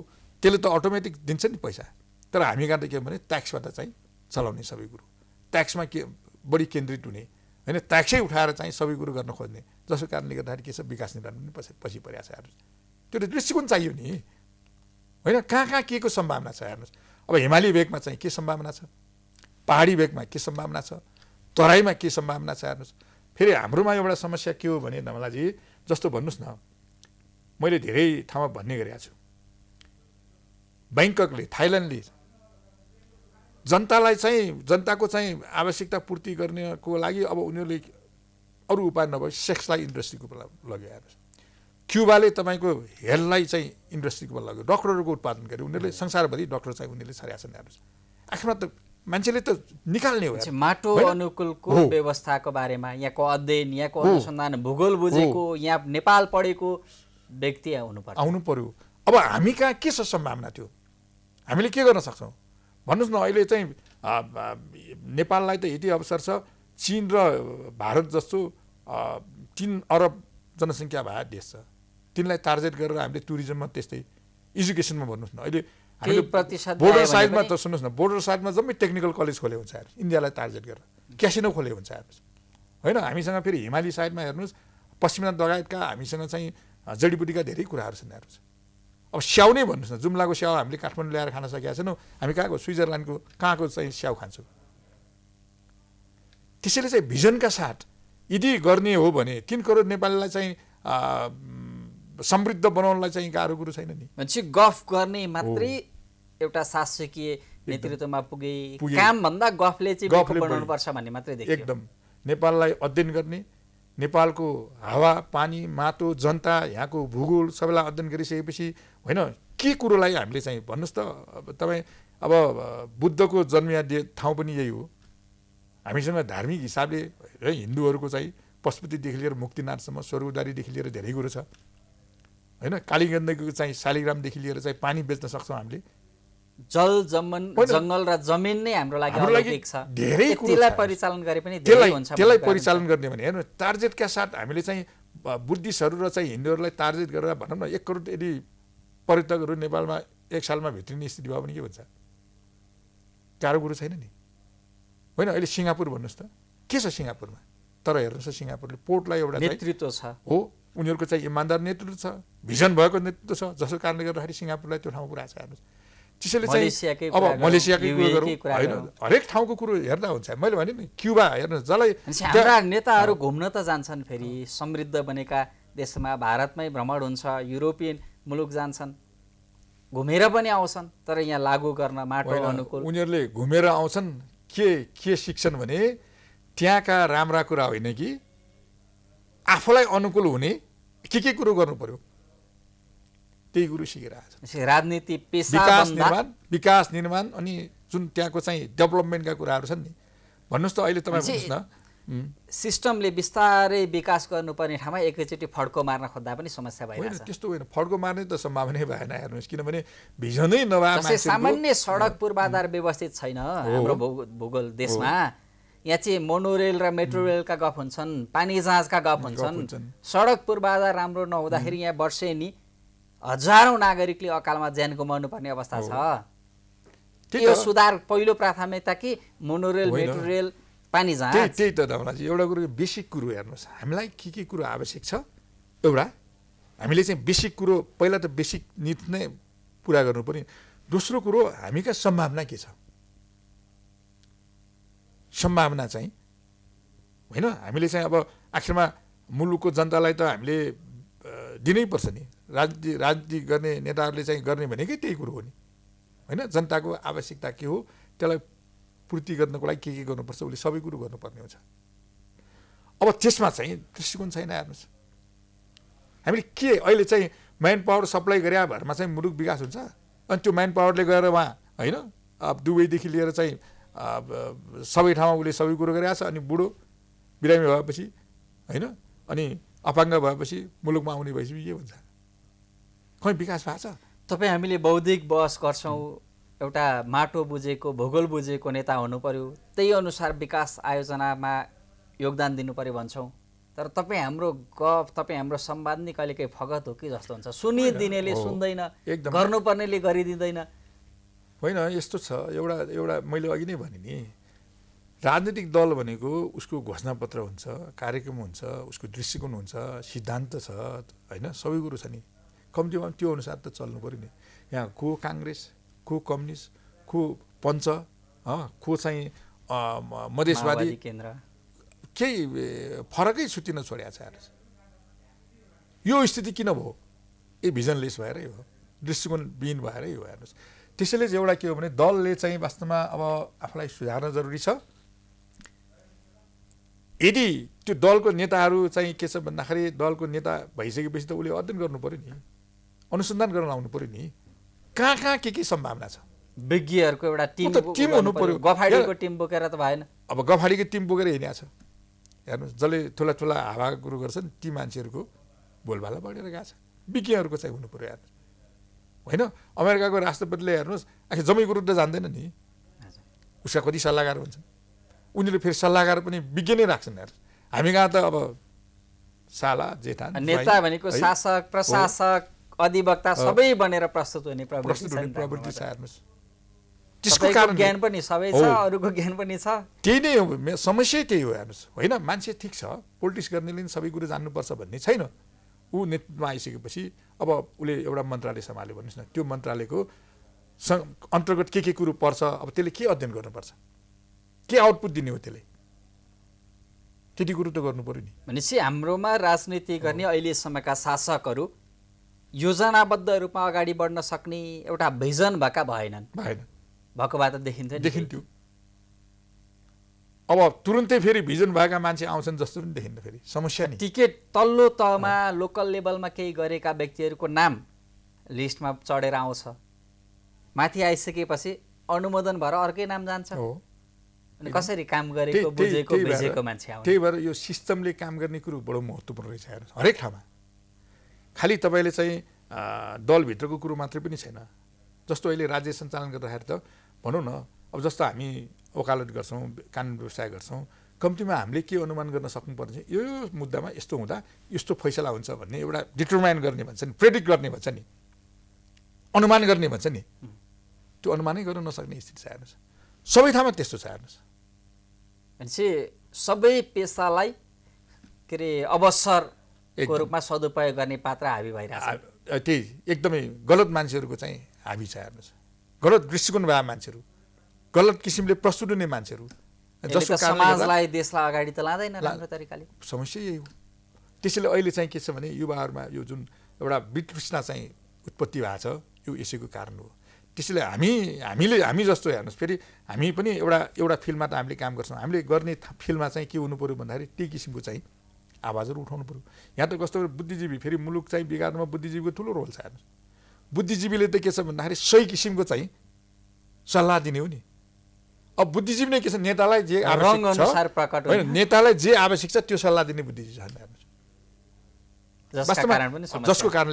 त्यसले त अटोमेटिक दिन्छ नि पैसा। तर हामी कहाँ त के भने ट्याक्सबाट चाहिँ चलाउने सबै कुरो, ट्याक्समा के बढी केन्द्रित हुने हैन, ट्याक्सै उठाएर चाहिँ सबै कुरो गर्न खोज्ने, जसको कारणले गर्दाखेरि के छ विकास निर्माण पनि पछि पछि परिरहेको छ हेर्नुहोस्। त्यो दृष्टिकोण चाहियो नि होइन, कहाँ कहाँ के को सम्भावना छ हेर्नुहोस्। अब हिमाली भेगमा चाहिँ के सम्भावना छ, पहाडी भेगमा के सम्भावना छ, तराईमा के सम्भावना छ हेर्नुहोस्। फेरि हाम्रोमा एउटा समस्या के हो भने नमलाजी, जस्तो भन्नुहोस् न मैले धेरै ठाउँमा भन्ने गरेको छु, ब्याङ्ककले थाइल्यान्डले जनतालाई चाहिँ जनताको चाहिँ आवश्यकता पूर्ति गर्नको लागि अब उनीहरूले अरू उपाय नभए सेक्सलाई इन्डस्ट्रीको लग्यो हेर्नुहोस्। क्युबाले तपाईँको हेल्थलाई चाहिँ इन्डस्ट्रीको लग्यो, डक्टरहरूको उत्पादन गर्यो, उनीहरूले संसारभरि डक्टर चाहिँ उनीहरूले छरेका छन् हेर्नुहोस्। आखिरमा त मान्छेले त निकाल्ने हो। माटो अनुकूलको व्यवस्थाको बारेमा यहाँको अध्ययन, यहाँको अनुसन्धान, भूगोल बुझेको, यहाँ नेपाल पढेको व्यक्ति आउनु पर्यो आउनु पर्यो अब हामी कहाँ के छ सम्भावना, त्यो हामीले के गर्न सक्छौँ भन्नुहोस् न। अहिले चाहिँ नेपाललाई त यति अवसर छ, चीन र भारत जस्तो तीन अरब जनसङ्ख्या भएको देश छ, तिनलाई टार्गेट गरेर हामीले टुरिज्ममा त्यस्तै, एजुकेसनमा भन्नुहोस् न अहिले हामीले प्रतिशत बोर्डर साइडमा त सुन्नुहोस् न बोर्डर साइडमा जम्मै टेक्निकल कलेज खोले हुन्छ हेर्नुहोस्, इन्डियालाई टार्गेट गरेर क्यासिनो खोले हुन्छ हेर्नुहोस् होइन। हामीसँग फेरि हिमाली साइडमा हेर्नुहोस्, पश्चिमा लगायतका हामीसँग चाहिँ जडीबुटीका धेरै कुराहरू छन् हेर्नुहोस्। अब स्याउ नै भन्नुहोस् न, जुम्लाको स्याउ हामीले काठमाडौँ ल्याएर खान सकेका छैनौँ, हामी कहाँको स्विजरल्यान्डको कहाँको चाहिँ स्याउ खान्छौँ। त्यसैले चाहिँ भिजनका साथ यदि गर्ने हो भने तीन करोड नेपालीलाई चाहिँ समृद्ध बनाउनलाई चाहिँ गाह्रो कुरो छैन नि। भनेपछि गफ गर्ने मात्रै एउटा शासकीय नेतृत्वमा पुगे, कामभन्दा गफले चाहिँ गफ बनाउनुपर्छ भन्ने मात्रै देखियो। एकदम नेपाललाई अध्ययन गर्ने, नेपालको हावा पानी माटो जनता यहाँको भूगोल सबैलाई अध्ययन गरिसकेपछि होइन के कुरोलाई हामीले चाहिँ भन्नुहोस् त। तपाईँ अब बुद्धको जन्मिया ठाउँ पनि यही हो, हामीसँग धार्मिक हिसाबले हिन्दूहरूको चाहिँ पशुपतिदेखि लिएर मुक्तिनाथसम्म, स्वर्गद्वारीदेखि लिएर धेरै कुरो छ होइन। कालीगण्डकीको चाहिँ शालिग्रामदेखि लिएर चाहिँ पानी बेच्न सक्छौँ हामीले, जल जमन जङ्गल र जमिन नै हाम्रो लागि धेरै परिचालन गरे पनि त्यसलाई परिचालन गर्ने भने हेर्नु टार्गेटका साथ हामीले चाहिँ बुद्धिस्टहरू र चाहिँ हिन्दूहरूलाई टार्गेट गरेर भनौँ न एक करोड यदि पर्यटकहरू नेपालमा एक सालमा भेटिने स्थिति भयो भने के भन्छ, गाह्रो कुरो छैन नि होइन। अहिले सिङ्गापुर भन्नुहोस् त के छ सिङ्गापुरमा, तर हेर्नुहोस् सिङ्गापुरले पोर्टलाई एउटा नेतृत्व छ हो, उनीहरूको चाहिँ इमान्दार नेतृत्व छ, भिजन भएको नेतृत्व छ, जसको कारणले गर्दाखेरि सिङ्गापुरलाई त्यो ठाउँमा पुऱ्याएको छ हेर्नुहोस्। त्यसैले चाहिँ अब मलेसियाकै कुरो गरौँ होइन, हरेक ठाउँको कुरो हेर्दा हुन्छ। मैले भने नि क्युबा हेर्नुहोस्, जसलाई हाम्रा नेताहरू घुम्न त जान्छन्, फेरि समृद्ध बनेका देशमा भारतमै भ्रमण हुन्छ, युरोपियन मुलुक जान्छन्, घुमेर पनि आउँछन्, तर यहाँ लागू गर्न माटो अनुकूल उनीहरूले घुमेर आउँछन्। के के सिक्छन् भने त्यहाँका राम्रा कुरा होइन कि आफूलाई अनुकूल हुने के के कुरो गर्नु पर्यो, त्यही कुरो सिकिरहेको छ। राजनीति विकास निर्माण विकास निर्माण अनि जुन त्यहाँको चाहिँ डेभलपमेन्टका कुराहरू छन् नि भन्नुहोस् त। अहिले तपाईँ न सिस्टमले बिस्तारै विकास गर्नुपर्ने ठाउँमा एकैचोटि फड्को मार्न खोज्दा पनि समस्या भइरहेको छ। त्यस्तो होइन, फड्को मार्ने त सम्भावनै भएन हेर्नुहोस्, किनभने भिजनै नभए सामान्य सडक पूर्वाधार व्यवस्थित छैन हाम्रो भूगोल देशमा, यहाँ चाहिँ मोनोरेल र मेट्रो रेल का गफ हुन्छन्, पानी जहाज का गफ हुन्छन्, सडक पूर्वाधार राम्रो नहुँदाखेरि यहाँ वर्षेनी हजारौं नागरिकले अकालमा ज्यान गुमाउनु पर्ने अवस्था छ। यो सुधार पहिलो प्राथमिकता कि मोनोरेल, मेट्रो रेल, पानी जहाज? त्यही त दाउनाजी, एउटा कुरो बेसिक कुरो हेर्नुस्, हामीलाई के के कुरो आवश्यक छ, एउटा हामीले चाहिँ बेसिक कुरो पहिला त बेसिक नीति नै पूरा गर्नुपर्ने। दोस्रो कुरो हामीका सम्भावना के छ, सम्भावना चाहिँ हैन हामीले चाहिँ अब आखिरमा मुलुकको जनतालाई त हामीले दिनै पर्छ नि, राजनीति राजनीति गर्ने नेताहरूले चाहिँ गर्ने भनेकै त्यही कुरो हो नि हैन, जनताको आवश्यकता के हो त्यसलाई पूर्ति गर्नको लागि के के गर्नुपर्छ उसले सबै कुरो गर्नुपर्ने हुन्छ। अब त्यसमा चाहिँ दृष्टिकोण छैन हेर्नुस्, हामीले के अहिले चाहिँ म्यान पावर सप्लाई गरे भरमा चाहिँ मुलुक विकास हुन्छ, अनि त्यो म्यान पावरले गएर वहाँ हैन अब दुबईदेखि लिएर चाहिँ अब सबै ठाउँमा उसले सबै कुरो गरिरहेछ, अनि बुढो बिरामी भएपछि हैन अनि अपाङ्ग भएपछि मुलुकमा आउने भएपछि के हुन्छ, खै विकास भएको छ? तपाई हामीले बौद्धिक बहस गर्छौं, एउटा माटो बुझेको भूगोल बुझेको नेता हुनु पर्यो, त्यही अनुसार विकास आयोजनामा योगदान दिनु पर्यो भन्छौं, तर तपाई हाम्रो गफ तपाई हाम्रो संवाद नि कहिलेकाहीँ फगत हो कि जस्तो हुन्छ, सुनिदिनेले सुन्दैन, गर्नुपर्नेले गरिदिँदैन। होइन यस्तो छ, एउटा एउटा मैले अघि नै भने नि, राजनीतिक दल भनेको उसको घोषणापत्र हुन्छ, कार्यक्रम हुन्छ, उसको दृष्टिकोण हुन्छ, सिद्धान्त छ हैन, सबै कुरो छ नि, कम्तीमा त्यो अनुसार त चल्नु पर्यो नि। यहाँ को काङ्ग्रेस, को कम्युनिस्ट, को पञ्च, को चाहिँ मधेसवादी केन्द्र, केही फरकै छुटिन छोडेको छ। यो स्थिति किन भयो? ए भिजनलेस भएरै हो, दृष्टिकोण विहीन भएरै हो। हेर्नुहोस्, त्यसैले चाहिँ एउटा के हो भने दलले चाहिँ वास्तवमा अब आफूलाई सुधार्न जरुरी छ। यदि त्यो दलको नेताहरू चाहिँ के छ भन्दाखेरि दलको नेता भइसकेपछि त उसले अध्ययन गर्नु पर्यो नि, अनुसन्धान गर्न आउनु पर्यो नि, कहाँ कहाँ के के सम्भावना छ, विज्ञहरूको एउटा टिम हुनु पर्यो। गफाडीको टिम बोकेर त भएन, अब गफाडीको टिम बोकेर हिँडेको छ हेर्नुहोस्, जसले ठुला ठुला हावा कुरो गर्छ नि ती मान्छेहरूको बोलबाला बढेर गएको छ, विज्ञहरूको चाहिँ हुनु पर्यो। हेर्नुहोस् होइन अमेरिकाको राष्ट्रपतिले हेर्नुहोस् आखिर जम्मै कुरो त जान्दैन नि, उसका कति सल्लाहकार हुन्छन्, उनीहरूले फेरि सल्लाहकार पनि विज्ञ नै राख्छन्। हेर्नुहोस् हामी कहाँ त अब साला जेठा नेता भनेको शासक, प्रशासक, अधिवक्ता सबै बनेर प्रस्तुत हुने प्रवृत्ति छ। हेर्नुहोस् त्यसको कारण ज्ञान पनि सबै छ, अरूको ज्ञान पनि छ, त्यही नै हो समस्या, त्यही हो। हेर्नुहोस् होइन मान्छे ठिक छ, पोलिटिक्स गर्नेले सबै कुरो जान्नुपर्छ भन्ने छैन, ऊ नेतृत्वमा आइसकेपछि अब उसले एउटा मन्त्रालय सम्हाल्यो भन्नुहोस् न, त्यो मन्त्रालयको अन्तर्गत के के कुरो पर्छ, अब त्यसले के अध्ययन गर्नुपर्छ, के आउटपुट दिने हो, त्यसले त्यति कुरो त गर्नु पर्यो नि। भनेपछि हाम्रोमा राजनीति गर्ने अहिलेसम्मका शासकहरू योजनाबद्ध रूपमा अगाडि बढ्न सक्ने एउटा भिजन भएका भएनन्, भएन भएको भए त देखिन्थ्यो देखिन्थ्यो अब तुरुन्तै फेरि भिजन भएका मान्छे आउँछन् जस्तो पनि देखिन्न, फेरि समस्या नि। टिकट तल्लो तहमा लोकल लेभलमा केही गरेका व्यक्तिहरूको नाम लिस्टमा चढेर आउँछ, माथि आइसकेपछि अनुमोदन भएर अर्कै नाम जान्छ। अनि कसरी काम गरेको बुझेको बुझेको मान्छे आउँछ? त्यही भएर यो सिस्टमले काम गर्ने कुरो बडो महत्त्वपूर्ण रहेछ। हेर्नुहोस् हरेक ठाउँमा खालि तपाईँले चाहिँ दलभित्रको कुरो मात्रै पनि छैन, जस्तो अहिले राज्य सञ्चालन गर्दाखेरि त भनौँ न अब जस्तो हामी वकालत गर्छौँ, कानुन व्यवसाय गर्छौँ, कम्तीमा हामीले के अनुमान गर्न सक्नुपर्छ, यो मुद्दामा यस्तो हुँदा यस्तो फैसला हुन्छ भन्ने एउटा डिटरमाइन गर्ने भन्छ नि, प्रेडिक्ट गर्ने भन्छ नि, अनुमान गर्ने भन्छ नि, त्यो अनुमानै गर्न नसक्ने स्थिति छ। हेर्नुहोस् सबै ठाउँमा त्यस्तो छ। हेर्नुहोस् भनेपछि सबै पेसालाई के अरे अवसरको रूपमा सदुपयोग गर्ने पात्र हावी भइरहेको छ, त्यही एकदमै गलत मान्छेहरूको चाहिँ हावी छ। हेर्नुहोस् गलत दृष्टिकोण भएका मान्छेहरू, गलत किसिमले प्रस्तुत हुने मान्छेहरू, जसको समाजलाई देशलाई अगाडि त लाँदैन राम्रो तरिकाले, समस्या यही हो। त्यसैले अहिले चाहिँ के छ भने युवाहरूमा यो जुन एउटा वितृष्णा चाहिँ उत्पत्ति भएको छ, यो यसैको कारण हो। त्यसैले हामी हामीले हामी जस्तो हेर्नुहोस् फेरि हामी पनि एउटा एउटा फिल्डमा त हामीले काम गर्छौँ, हामीले गर्ने फिल्डमा चाहिँ के हुनु पऱ्यो भन्दाखेरि त्यही किसिमको चाहिँ आवाजहरू उठाउनु पऱ्यो। यहाँ त कस्तो बुद्धिजीवी फेरि मुलुक चाहिँ बिगार्नुमा बुद्धिजीवीको ठुलो रोल छ। हेर्नुहोस् बुद्धिजीवीले त के छ भन्दाखेरि सही किसिमको चाहिँ सल्लाह दिने हो नि। अब बुद्धिजीवी नै के छ, नेतालाई जे आवश्यक छ होइन, नेतालाई जे आवश्यक छ त्यो सल्लाह दिने बुद्धिजीवी छैन। हेर्नुहोस् जसको कारणले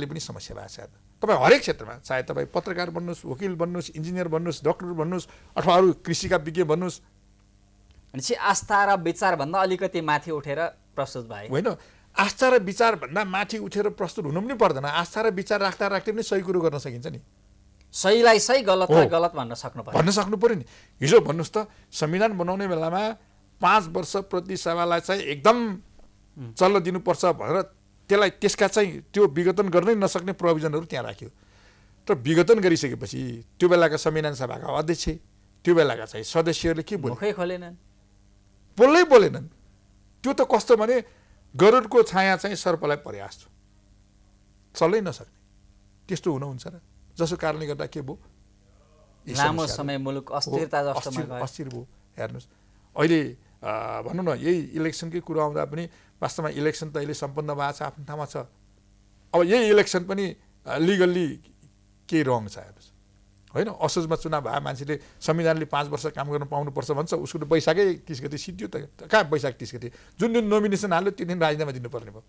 पनि समस्या भएको छ। तपाईँ हरेक क्षेत्रमा चाहे तपाईँ पत्रकार बन्नुहोस्, वकिल बन्नुहोस्, इन्जिनियर बन्नुहोस्, डक्टर बन्नुहोस् अथवा अरू कृषिका विज्ञ बन्नुहोस्, भनेपछि आस्था र विचार भन्दा अलिकति माथि उठेर प्रस्तुत भए हैन। आस्था र विचार भन्दा माथि उठेर प्रस्तुत हुनु पनि पर्दैन। आस्था र विचार राख्दा राख्दै पनि सही कुरा गर्न सकिन्छ नि। सहीलाई सही गलतलाई गलत भन्न सक्नु पर्यो भन्न सक्नु पर्यो नि। हिजो भन्नुस् त संविधान बनाउने बेलामा पाँच वर्ष प्रतिसभालाई चाहिँ एकदम चल्न दिनुपर्छ भनेर त्यसलाई त्यसका चाहिँ त्यो विघटन गर्नै नसक्ने प्रोभिजनहरु त्यहाँ राख्यो। तर विघटन गरिसकेपछि त्यो बेलाका संविधान सभाका अध्यक्ष त्यो बेलाका चाहिँ सदस्यहरुले के बोले मुखै खोलेनन् बोल्नै बोलेनन्। त्यो त कस्तो भने गरुडको छाया चाहिँ सर्पलाई परे जस्तो चल्नै नसक्ने त्यस्तो हुनु हुन्छ र जसको कारणले गर्दा के भो लामो समय मुलुक अस्थिरता जस्तोमा गयो अस्थिर भो। हेर्नुस् अहिले भन्नु न यही इलेक्सनकै कुरा आउँदा पनि वास्तवमा इलेक्सन त अहिले सम्पन्न भएको छ आफ्नो ठाउँमा छ। अब यही इलेक्सन पनि लिगल्ली के रङ छ हेर्नुस् होइन। असोजमा चुनाव भए मान्छेले संविधानले पाँच वर्ष काम गर्न पाउनुपर्छ भन्छ उसको त बैशाखै तीस गते सिद्धियो त कहाँ बैशाख तीस गते जुन दिन नोमिनेसन हाल्यो त्यो दिन राजीनामा दिनुपर्ने भयो।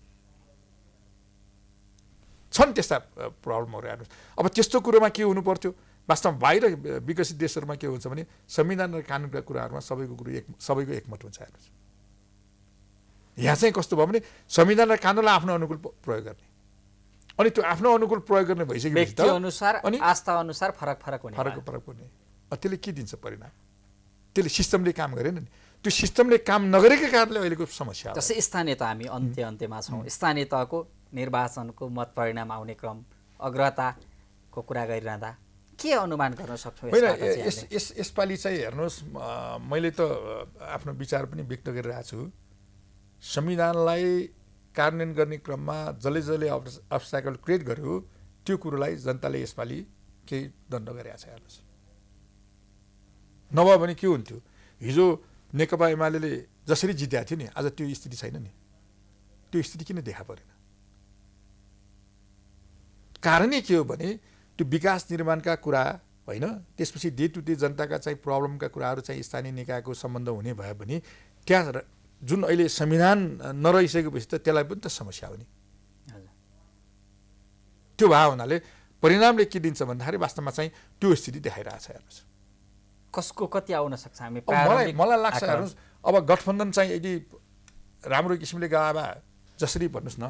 छन् त्यस्ता प्रब्लमहरू हेर्नुहोस्। अब त्यस्तो कुरोमा के हुनु पर्थ्यो वास्तवमा बाहिर विकसित देशहरूमा के हुन्छ भने संविधान र कानुनका कुराहरूमा सबैको कुरो एक सबैको एकमत हुन्छ हेर्नुहोस्। यहाँ चाहिँ कस्तो भयो भने संविधान र कानुनलाई आफ्नो अनुकूल प्रयोग गर्ने अनि त्यो आफ्नो अनुकूल प्रयोग गर्ने भइसकेपछि त अनुसार अनि आस्था अनुसार फरक फरक हुने फरक फरक हुने त्यसले के दिन्छ परिणाम। त्यसले सिस्टमले काम गरेन नि। त्यो सिस्टमले काम नगरेकै कारणले अहिलेको समस्या हो। जस्तै स्थानीय तह हामी अन्त्य अन्त्यमा छौँ। स्थानीय तहको निर्वाचनको मत परिणाम आउने क्रम अग्रताको कुरा गरिरहँदा के अनुमान गर्न सक्छौँ यसबाट? यस यसपालि चाहिँ हेर्नुहोस् मैले त आफ्नो विचार पनि व्यक्त गरिरहेको छु। संविधानलाई कार्यान्वयन गर्ने क्रममा जसले जसले अब्स्ट्याकल क्रिएट गर्यो त्यो कुरोलाई जनताले यसपालि केही दण्ड गरेको छ हेर्नुहोस्। नभए भने के हुन्थ्यो हिजो नेकपा एमाले जसरी जितेको थियो नि आज त्यो स्थिति छैन नि। त्यो स्थिति किन देखा परेन? कारणै के हो भने त्यो विकास निर्माणका कुरा होइन त्यसपछि डे टु डे जनताका चाहिँ प्रब्लमका कुराहरू चाहिँ स्थानीय निकायको सम्बन्ध हुने भयो भने त्यहाँ जुन अहिले संविधान नरहिसकेपछि त त्यसलाई पनि त समस्या हो नि। त्यो भए हुनाले परिणामले के दिन्छ भन्दाखेरि वास्तवमा चाहिँ त्यो स्थिति देखाइरहेछ हेर्नुहोस्। कसको कति आउन सक्छ हामी मलाई मलाई लाग्छ हेर्नुहोस्। अब गठबन्धन चाहिँ यदि राम्रो किसिमले गए भए जसरी भन्नुहोस् न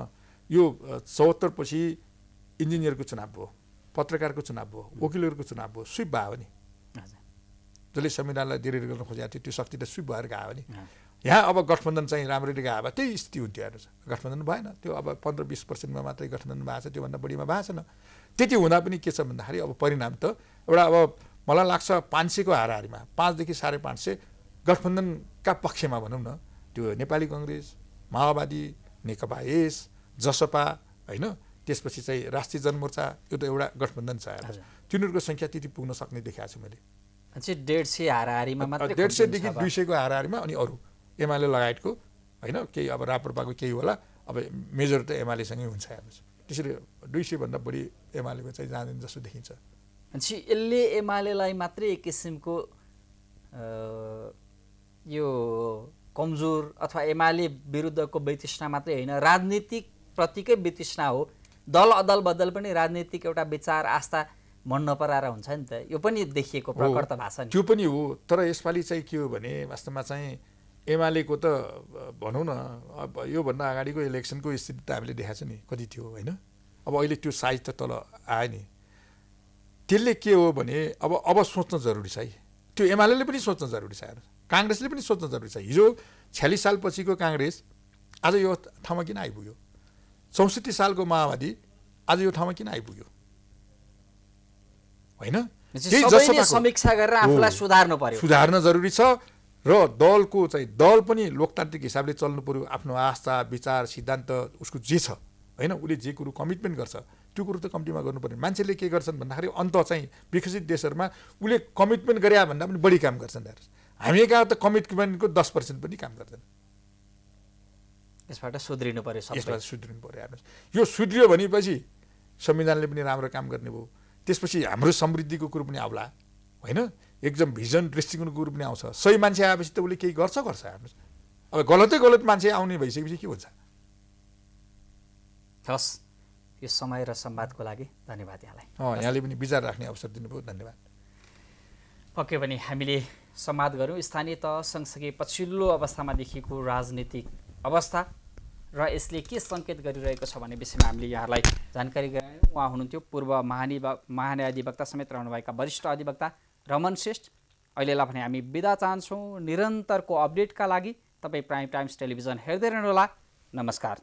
यो चौहत्तर पछि इन्जिनियरको चुनाव भयो पत्रकारको चुनाव भयो वकिलहरूको चुनाव भयो स्वीप भयो नि। जसले संविधानलाई डिरेक्ट गर्न खोजेको थियो त्यो शक्ति त स्वीप भएर गयो नि। यहाँ अब गठबन्धन चाहिँ राम्ररी गए भए त्यही स्थिति हुन्थ्यो हेर्नुहोस्। गठबन्धन भएन त्यो अब पन्ध्र बिस पर्सेन्टमा मात्रै गठबन्धन भएको छ त्योभन्दा बढीमा भएको छैन। त्यति हुँदा पनि के छ भन्दाखेरि अब परिणाम त एउटा अब मलाई लाग्छ पाँच सयको हाराहारीमा पाँचदेखि साढे पाँच सय गठबन्धनका पक्षमा भनौँ न त्यो नेपाली कङ्ग्रेस माओवादी नेकपा एस जसपा होइन त्यसपछि चाहिँ राष्ट्रिय जनमोर्चा यो त एउटा गठबन्धन छ हेर्नुहोस्। तिनीहरूको सङ्ख्या त्यति पुग्न सक्ने देखाएको छु मैले डेढ सय हाराहारीमा मात्रै डेढ सयदेखि दुई सयको हाराहारीमा। अनि अरू एमाले लगायतको होइन केही अब राप्रपाको केही होला अब मेजर त एमालेसँगै हुन्छ हेर्नुहोस्। त्यसरी दुई सयभन्दा बढी एमालेको चाहिँ जाँदैन जस्तो देखिन्छ। भनेपछि यसले एमालेलाई मात्रै एक किसिमको यो कमजोर अथवा एमाले विरुद्धको वितृष्णा मात्रै होइन राजनीतिक प्रतिकै वितृष्णा हो। दल अदल बदल पनि राजनीतिक एउटा विचार आस्था मन नपराएर हुन्छ नि त। यो पनि देखिएको प्रकट त भाषा त्यो पनि हो। तर यसपालि चाहिँ के हो भने वास्तवमा चाहिँ एमालेको त भनौँ न अब योभन्दा अगाडिको इलेक्सनको स्थिति त हामीले देखाएको छ नि कति थियो होइन। अब अहिले त्यो साइज त तल आयो नि। त्यसले के हो भने अब अब सोच्न जरुरी छ है। त्यो एमाले पनि सोच्न जरुरी छ काङ्ग्रेसले पनि सोच्न जरुरी छ। हिजो छयालिस साल पछिको काङ्ग्रेस आज यो ठाउँमा किन आइपुग्यो? चौसठी सालको माओवादी आज यो ठाउँमा किन आइपुग्यो होइन? समीक्षा गरेर आफूलाई सुधार्नु पर्यो सुधार्न जरुरी छ। र दलको चाहिँ दल पनि लोकतान्त्रिक हिसाबले चल्नु पर्यो। आफ्नो आस्था विचार सिद्धान्त उसको जे छ होइन उसले जे कुरो कमिटमेन्ट गर्छ त्यो कुरो त कम्तीमा गर्नु पर्ने। मान्छेले के गर्छन् भन्दाखेरि अन्त चाहिँ विकसित देशहरूमा उसले कमिटमेन्ट गरे भन्दा पनि बढी काम गर्छन् हेर्नुहोस्। हामी कहाँ त कमिटमेन्टको दस पर्सेन्ट पनि काम गर्दैन। यसबाट सुध्रिनु पर्यो यसबाट सुध्रिनु पर्यो हेर्नुहोस्। यो सुध्रियो भनेपछि संविधानले पनि राम्रो काम गर्ने भयो। त्यसपछि हाम्रो समृद्धिको कुरो पनि आउला होइन एकदम भिजन दृष्टिकोणको कुरो पनि आउँछ। सही मान्छे आएपछि त उसले केही गर्छ गर्छ हेर्नुहोस्। अब गलतै गलत मान्छे आउने भइसकेपछि के हुन्छ? हस् यो समय र संवादको लागि धन्यवाद यहाँलाई। यहाँले पनि विचार राख्ने अवसर दिनुभयो धन्यवाद। पक्कै पनि हामीले समाध गर्यौं। स्थानीय तह सँगसँगै पछिल्लो अवस्थामा देखिएको राजनीतिक अवस्था र यसले के संकेत गरिरहेको छ भन्ने विषयमा हामीले यहाँलाई जानकारी गरायौं। उहाँ हुनुहुन्थ्यो पूर्व महान्यायाधिवक्ता समेत रहनुभएका वरिष्ठ अधिवक्ता रमन श्रेष्ठ। अहिलेलाई भने हामी बिदा चाहन्छौँ। निरन्तरको अपडेटका लागि तपाईँ प्राइम टाइम्स टेलिभिजन हेर्दै रहनुहोला। नमस्कार।